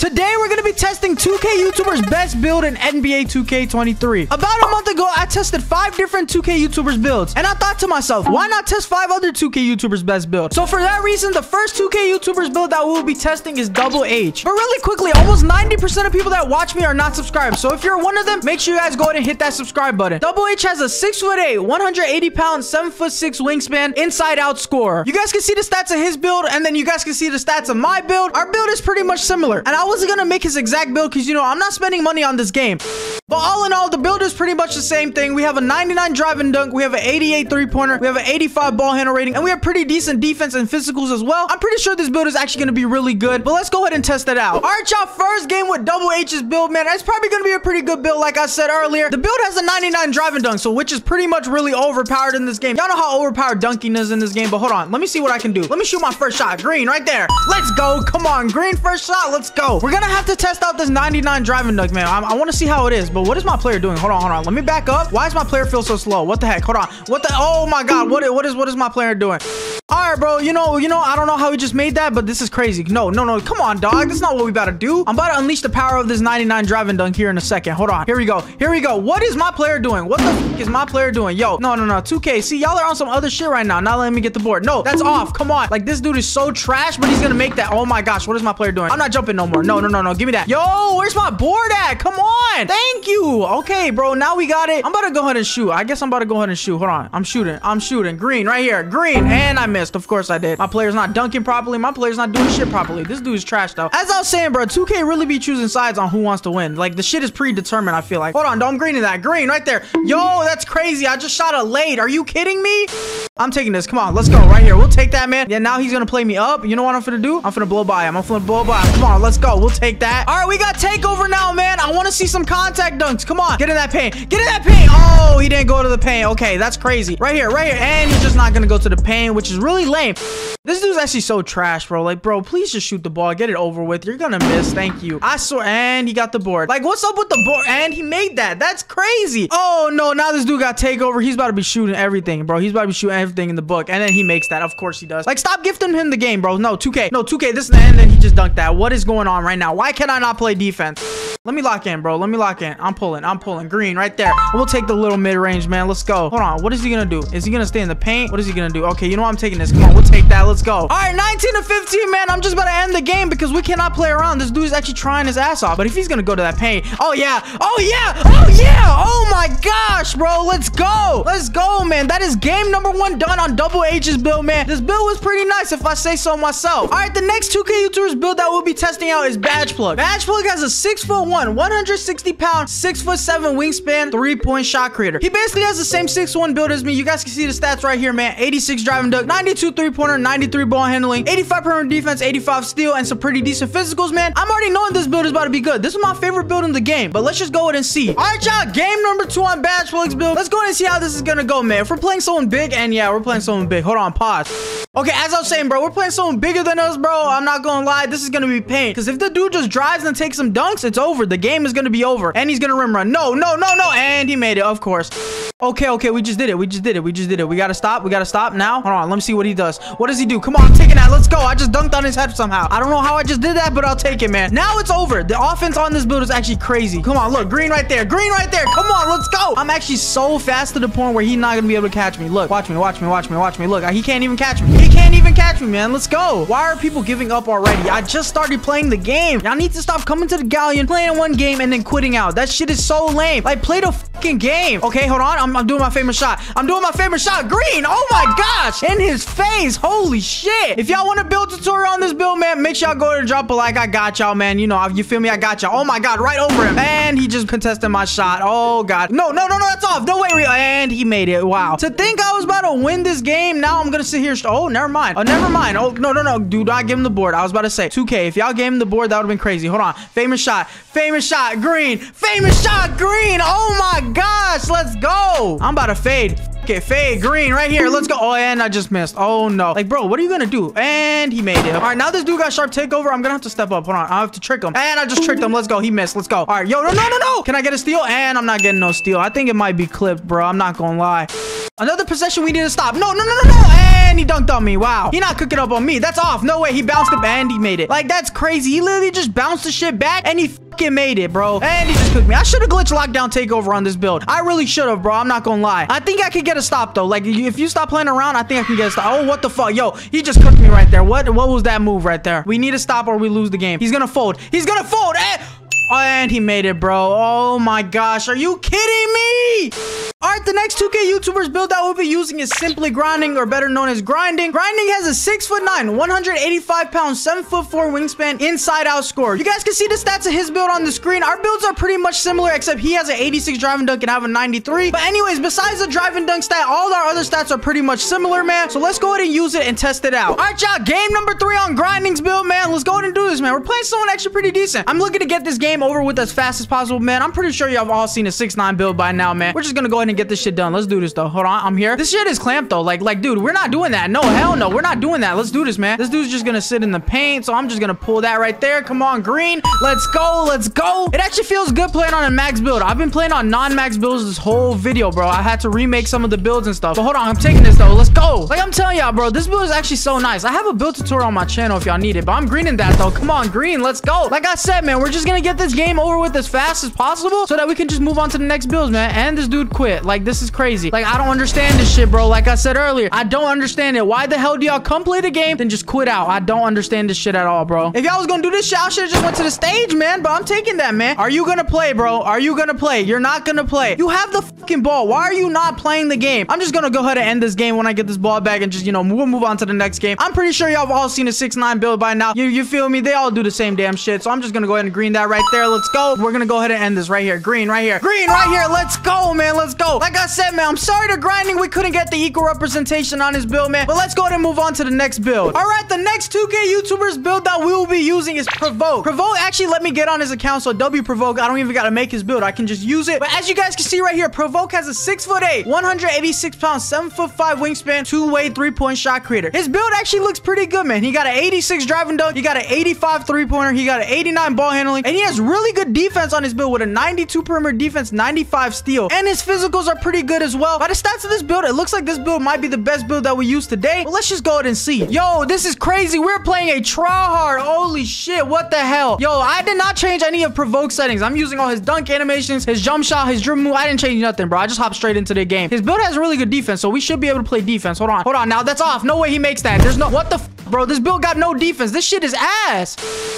Today, we're going to be testing 2K YouTubers' best build in NBA 2K23. About a month ago, I tested 5 different 2K YouTubers' builds, and I thought to myself, why not test 5 other 2K YouTubers' best builds? So for that reason, the first 2K YouTubers' build that we'll be testing is Double H. But really quickly, almost 90% of people that watch me are not subscribed, so if you're one of them, make sure you guys go ahead and hit that subscribe button. Double H has a 6'8", 180 pound, 7'6" wingspan, inside-out scorer. You guys can see the stats of his build, and then you guys can see the stats of my build. Our build is pretty much similar, and I wasn't gonna make his exact build because, you know, I'm not spending money on this game. But all in all, the build is pretty much the same thing. We have a 99 drive and dunk, we have an 88 three-pointer, we have an 85 ball handle rating, and we have pretty decent defense and physicals as well. I'm pretty sure this build is actually gonna be really good, but let's go ahead and test it out. All right, y'all, first game with Double H's build, man. It's probably gonna be a pretty good build, like I said earlier. The build has a 99 drive and dunk, so which is pretty much really overpowered in this game. Y'all know how overpowered dunking is in this game, but hold on. Let me see what I can do. Let me shoot my first shot. Green right there. Let's go. Come on, green first shot. Let's go. We're gonna have to test out this 99 drive and dunk, man. I wanna see how it is, but what is my player doing? Hold on, let me back up. Why does my player feel so slow? What the heck? Hold on, what the, oh my god, what is my player doing? All right, bro, you know I don't know how he just made that, but this is crazy. No, come on, dog, that's not what we about to do. I'm about to unleash the power of this 99 driving dunk here in a second. Hold on, here we go. What is my player doing? What the f is my player doing? Yo, no, 2K, see, y'all are on some other shit right now. Not letting me get the board. No, that's off. Come on, like, this dude is so trash, but he's gonna make that. Oh my gosh, what is my player doing? I'm not jumping no more. No, give me that. Yo, where's my board at? Come on, thank you. Okay, bro, now we got it. I'm about to go ahead and shoot. I guess I'm about to go ahead and shoot. Hold on, I'm shooting. Green right here. Green, and I missed. Of course I did. My player's not dunking properly. My player's not doing shit properly. This dude's trash though. As I was saying, bro, 2K really be choosing sides on who wants to win. Like, the shit is predetermined, I feel like. Hold on, don't green in that. Green right there. Yo, that's crazy. I just shot a late. Are you kidding me? I'm taking this. Come on, let's go right here. We'll take that, man. Yeah, now he's gonna play me up. You know what I'm finna do? I'm finna blow by him. Come on, let's go. We'll take that. All right, we got takeover now, man. I want to see some contact dunks. Come on, get in that paint. Oh, he didn't go to the paint. Okay, that's crazy. Right here, and he's just not gonna go to the paint, which is really lame. This dude's actually so trash, bro. Like, bro, please just shoot the ball, get it over with. You're gonna miss. Thank you. I swear. And he got the board. Like, what's up with the board? And he made that. That's crazy. Oh no, now this dude got takeover. He's about to be shooting everything, bro. He's about to be shooting everything in the book, and then he makes that. Of course he does. Like, stop gifting him the game, bro. No, 2K. No, 2K. This and then he just dunked that. What is going on right now? Why can I not play defense? Let me lock in, bro. Let me lock in. I'm pulling. Green right there. We'll take the little mid-range, man. Let's go. Hold on. What is he gonna do? Is he gonna stay in the paint? What is he gonna do? Okay, you know what? I'm taking this. Come on, we'll take that. Let's go. All right, 19-15, man. I'm just about to end the game because we cannot play around. This dude is actually trying his ass off. But if he's gonna go to that paint, oh yeah. Oh my gosh, bro. Let's go, man. That is game number 1 done on Double H's build, man. This build was pretty nice, if I say so myself. All right, the next 2K YouTubers build that we'll be testing out is Badge Plug. Badge Plug has a 6'1", 160 pound, 6'7" wingspan, 3-point shot creator. He basically has the same 6'1" build as me. You guys can see the stats right here, man. 86 driving dunk, 92 three-pointer, 93 ball handling, 85 perimeter defense, 85 steal, and some pretty decent physicals, man. I'm already knowing this build is about to be good. This is my favorite build in the game, but let's just go ahead and see. All right, y'all, game number 2 on Badge Plug's build. Let's go ahead and see how this is gonna go, man. If we're playing someone big, and yeah, we're playing someone big. Hold on, pause. Okay, as I was saying, bro, we're playing someone bigger than us, bro. I'm not gonna lie, this is gonna be pain. Because if the dude just drives and takes some dunks, it's over. The game is gonna be over, and he's gonna rim run. No, and he made it, of course. Okay, we just did it. We gotta stop now. Hold on, let me see what he does. What does he do? Come on, I'm taking that. Let's go. I just dunked on his head somehow. I don't know how I just did that, but I'll take it, man. Now it's over. The offense on this build is actually crazy. Come on, look, green right there. Come on, let's go. I'm actually so fast to the point where he's not gonna be able to catch me. Look, watch me. Look, he can't even catch me. Man, let's go. Why are people giving up already? I just started playing the game. Y'all need to stop coming to the galleon, playing one game, and then quitting out. That shit is so lame. Like, play the fucking game. Okay, hold on. I'm doing my favorite shot. Green. Oh my gosh, in his face. Holy shit. If y'all want to build tutorial on this build, man, make sure y'all go ahead and drop a like. I got y'all, man. You know, you feel me? I got y'all. Oh my god, right over him, and he just contested my shot. Oh god. No, that's off. No way. And he made it. Wow. To think I was about to win this game. Now I'm gonna sit here. Oh, never mind. Never mind. Oh, no. Dude, I give him the board. I was about to say, 2K, if y'all gave him the board, that would have been crazy. Hold on. Famous shot. Green. Oh, my gosh. Let's go. I'm about to fade. Okay, fade. Green right here. Let's go. Oh, and I just missed. Oh, no. Like, bro, what are you going to do? And he made it. All right, now this dude got sharp takeover. I'm going to have to step up. Hold on. I have to trick him. And I just tricked him. Let's go. He missed. Let's go. All right. Yo, no. Can I get a steal? And I'm not getting no steal. I think it might be clipped, bro. I'm not going to lie. Another possession we need to stop. No, no, no, no, no. And he dunked on me. Wow. He not cooking up on me. That's off. No way. He bounced up and he made it. Like, that's crazy. He literally just bounced the shit back and he fucking made it, bro. And he just cooked me. I should have glitched lockdown takeover on this build. I really should have, bro. I'm not gonna lie. I think I could get a stop, though. Like, if you stop playing around, I think I can get a stop. Oh, what the fuck? Yo, he just cooked me right there. What was that move right there? We need to stop or we lose the game. He's gonna fold. He's gonna fold. And he made it, bro. Oh my gosh. Are you kidding me? All right, the next 2K YouTubers build that we'll be using is SimplyGrinding, or better known as Grinding. Grinding has a 6'9", 185 pounds, 7'4" wingspan, inside out score. You guys can see the stats of his build on the screen. Our builds are pretty much similar, except he has an 86 driving dunk and I have a 93. But anyways, besides the driving dunk stat, all our other stats are pretty much similar, man. So let's go ahead and use it and test it out. All right, y'all, game number 3 on Grinding's build, man. Let's go ahead and do this, man. We're playing someone actually pretty decent. I'm looking to get this game over with as fast as possible, man. I'm pretty sure y'all have all seen a 6'9" build by now, man. We're just gonna go ahead and get this shit done. Let's do this, though. Hold on, I'm here. This shit is clamped, though. Like, dude, we're not doing that. No, hell no, we're not doing that. Let's do this, man. This dude's just gonna sit in the paint, so I'm just gonna pull that right there. Come on, green. Let's go, let's go. It actually feels good playing on a max build. I've been playing on non-max builds this whole video, bro. I had to remake some of the builds and stuff. But hold on, I'm taking this, though. Let's go. Like, I'm telling y'all, bro, this build is actually so nice. I have a build tutorial on my channel if y'all need it, but I'm greening that, though. Come on, green. Let's go. Like I said, man, we're just gonna get this game over with as fast as possible so that we can just move on to the next builds, man. And this dude quit. Like, this is crazy. Like, I don't understand this shit, bro. Like I said earlier, I don't understand it. Why the hell do y'all come play the game then just quit out? I don't understand this shit at all, bro. If y'all was gonna do this shit, I should have just went to the stage, man. But I'm taking that, man. Are you gonna play, bro? Are you gonna play? You're not gonna play. You have the fucking ball. Why are you not playing the game? I'm just gonna go ahead and end this game when I get this ball back and just, you know, we'll move on to the next game. I'm pretty sure y'all have all seen a 6'9" build by now. You feel me? They all do the same damn shit. So I'm just gonna go ahead and green that right there. Let's go. We're gonna go ahead and end this right here. Green right here. Green right here. Let's go, man. Let's go. Like I said, man, I'm sorry to Grinding. We couldn't get the equal representation on his build, man. But let's go ahead and move on to the next build. All right, the next 2K YouTubers build that we will be using is Provoke. Provoke actually let me get on his account, so W Provoke. I don't even gotta make his build. I can just use it. But as you guys can see right here, Provoke has a 6'8", 186 pounds, 7'5" wingspan, two-way three-point shot creator. His build actually looks pretty good, man. He got an 86 driving dunk. He got an 85 three-pointer. He got an 89 ball handling, and he has really good defense on his build with a 92 perimeter defense, 95 steal, and his physicals are pretty good as well. By the stats of this build, it looks like this build might be the best build that we use today. But let's just go ahead and see. Yo, this is crazy. We're playing a tryhard. Holy shit, what the hell? Yo, I did not change any of Provoke settings. I'm using all his dunk animations, his jump shot, his dribble move. I didn't change nothing, bro. I just hopped straight into the game. His build has really good defense, so we should be able to play defense. Hold on. Hold on. Now, that's off. No way he makes that. There's no... What the... Bro, this build got no defense. This shit is ass.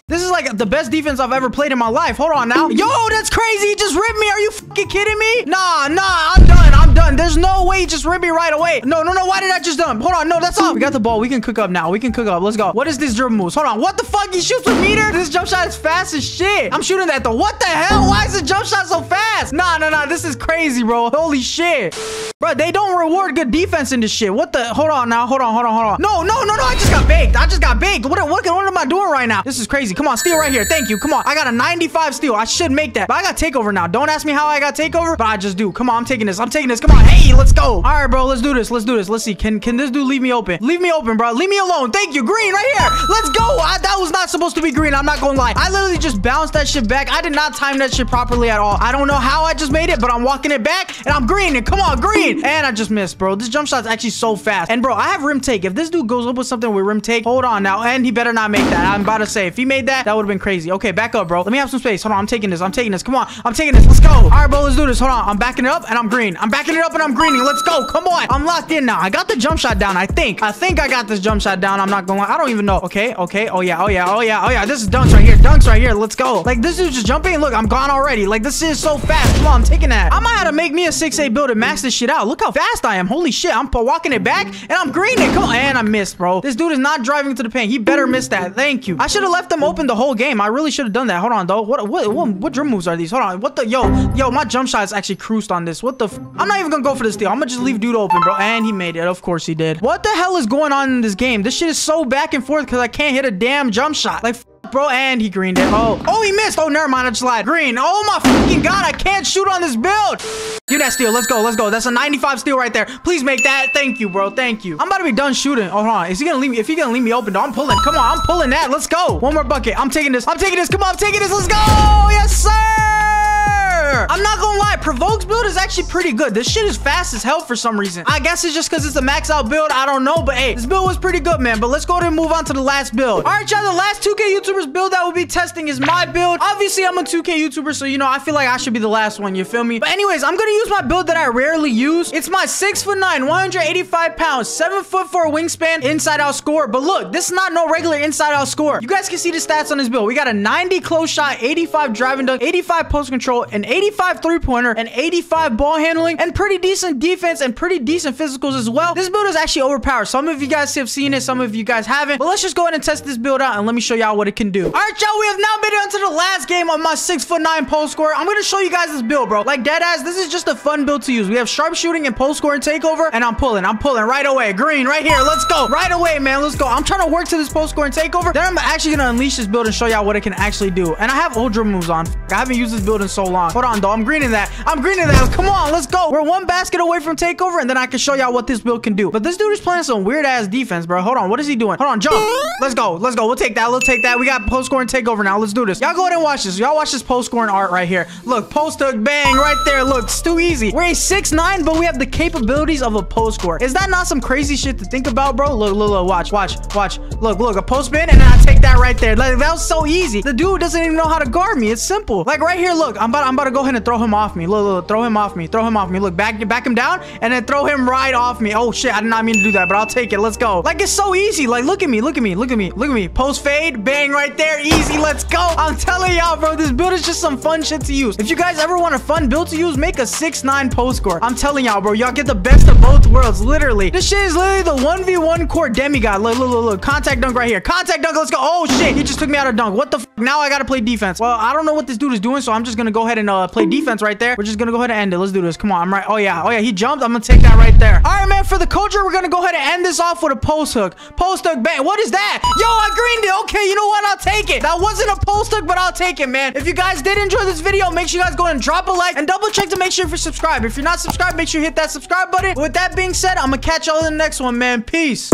This is like the best defense I've ever played in my life. Hold on now. Yo, that's crazy. He just ripped me. Are you fucking kidding me? Nah, I'm done. I'm done. There's no way he just ripped me right away. No. Why did I just dump? Hold on. No, that's all. We got the ball. We can cook up now. We can cook up. Let's go. What is this dribble moves? Hold on. What the fuck? He shoots a meter? This jump shot is fast as shit. I'm shooting that, though. What the hell? Why is the jump shot so fast? Nah. This is crazy, bro. Holy shit. Bro, they don't reward good defense in this shit. What the? Hold on now. Hold on. No. I just got banned. I just got baked. What am I doing right now? This is crazy. Come on, steal right here. Thank you. Come on. I got a 95 steal. I should make that. But I got takeover now. Don't ask me how I got takeover, but I just do. Come on, I'm taking this. Come on. Hey, let's go. All right, bro. Let's do this. Let's see. Can this dude leave me open? Leave me open, bro. Leave me alone. Thank you. Green right here. Let's go. That was not supposed to be green. I'm not gonna lie. I literally just bounced that shit back. I did not time that shit properly at all. I don't know how I just made it, but I'm walking it back and I'm green. And come on, green. And I just missed, bro. This jump shot's actually so fast. And bro, I have rim take. If this dude goes up with something with rim take. Hold on now, and he better not make that. I'm about to say, if he made that, that would have been crazy. Okay, back up, bro. Let me have some space. Hold on, I'm taking this. Come on, I'm taking this. Let's go. All right, bro, let's do this. Hold on, I'm backing it up, and I'm green. I'm backing it up, and I'm greening. Let's go. Come on. I'm locked in now. I got the jump shot down, I think. I got this jump shot down. I'm not going. I don't even know. Okay. Oh, yeah. This is dunks right here. Let's go. Like, this is just jumping. Look, I'm gone already. Like, this is so fast. Come on, I'm taking that. I might have to make me a 6'8" build and max this shit out. Look how fast I am. Holy shit. I'm walking it back, and I'm greening. Come on. And I missed, bro. This dude is not driving to the paint. He better miss that. Thank you. I should have left them open the whole game. I really should have done that. Hold on, though. What dribble moves are these? Hold on. What the? Yo, my jump shot is actually cruised on this. What the? I'm not even gonna go for this steal. I'm gonna just leave dude open, bro. And he made it. Of course he did. What the hell is going on in this game? This shit is so back and forth because I can't hit a damn jump shot. Like, bro, and he greened it. Oh, he missed. Oh, never mind. I just lied. Green. Oh, my fucking God. I can't shoot on this build. Give that steal. Let's go. That's a 95 steal right there. Please make that. Thank you, bro. Thank you. I'm about to be done shooting. Hold on. Is he going to leave me? If he's going to leave me open, though, I'm pulling. Come on. I'm pulling that. Let's go. One more bucket. I'm taking this. Come on. I'm taking this. Let's go. Yes, sir. fire. I'm not gonna lie, Provoke's build is actually pretty good. This shit is fast as hell for some reason. I guess it's just because it's a max out build. I don't know, but hey, this build was pretty good, man. But let's go ahead and move on to the last build. All right, y'all, the last 2K YouTubers build that we'll be testing is my build. Obviously, I'm a 2K YouTuber, so, you know, I feel like I should be the last one, you feel me? But anyways, I'm gonna use my build that I rarely use. It's my 6'9", 185 pounds, 7'4" wingspan, inside out score. But look, this is not no regular inside out score. You guys can see the stats on this build. We got a 90 close shot, 85 driving dunk, 85 post control, an 85 three-pointer, an 85 ball handling, and pretty decent defense and pretty decent physicals as well. This build is actually overpowered. Some of you guys have seen it, some of you guys haven't, but let's just go ahead and test this build out and let me show y'all what it can do. All right, y'all, we have now made it onto the last game of my 6'9" post score. I'm gonna show you guys this build, bro. Like, dead ass, this is just a fun build to use. We have sharpshooting and post scoring takeover, and I'm pulling right away. Green right here, let's go. Right away, man, let's go. I'm trying to work to this post scoring takeover. Then I'm actually gonna unleash this build and show y'all what it can actually do. And I have ultra moves on. I haven't used this build in so long. Hold on, though. I'm greening that. Come on, let's go. We're one basket away from takeover, and then I can show y'all what this build can do. But this dude is playing some weird ass defense, bro. Hold on, what is he doing? Hold on, jump. Let's go. We'll take that. We'll take that. We got post scoring takeover now. Let's do this. Y'all go ahead and watch this. Y'all watch this post scoring art right here. Look, post hook, bang, right there. Look, it's too easy. We're a 6'9", but we have the capabilities of a post score. Is that not some crazy shit to think about, bro? Look, watch. Look, a post spin, and then I take that right there. Like, that was so easy. The dude doesn't even know how to guard me. It's simple. Like right here, look, I'm about to go ahead and throw him off me. Look, throw him off me. Look, back him down, and then throw him right off me. Oh shit, I did not mean to do that, but I'll take it. Let's go. Like, it's so easy. Like, look at me. Post fade, bang, right there. Easy, let's go. I'm telling y'all, bro, this build is just some fun shit to use. If you guys ever want a fun build to use, make a 6'9" post score. I'm telling y'all, bro, y'all get the best of both worlds. Literally, this shit is literally the 1v1 core demigod. Look, contact dunk right here. Contact dunk, let's go. Oh shit, he just took me out of dunk. What the f? Now I gotta play defense. Well, I don't know what this dude is doing, so I'm just gonna go ahead and play defense right there. We're just gonna go ahead and end it. Let's do this. Come on, I'm right. Oh yeah, he jumped. I'm gonna take that right there. All right, man, for the culture, we're gonna go ahead and end this off with a post hook. Post hook, bang. What is that? Yo, I greened it. Okay, you know what? I'll take it. That wasn't a post hook, but I'll take it, man. If you guys did enjoy this video, make sure you guys go ahead and drop a like and double check to make sure you're subscribed. If you're not subscribed, make sure you hit that subscribe button. But with that being said, I'm gonna catch y'all in the next one, man. Peace.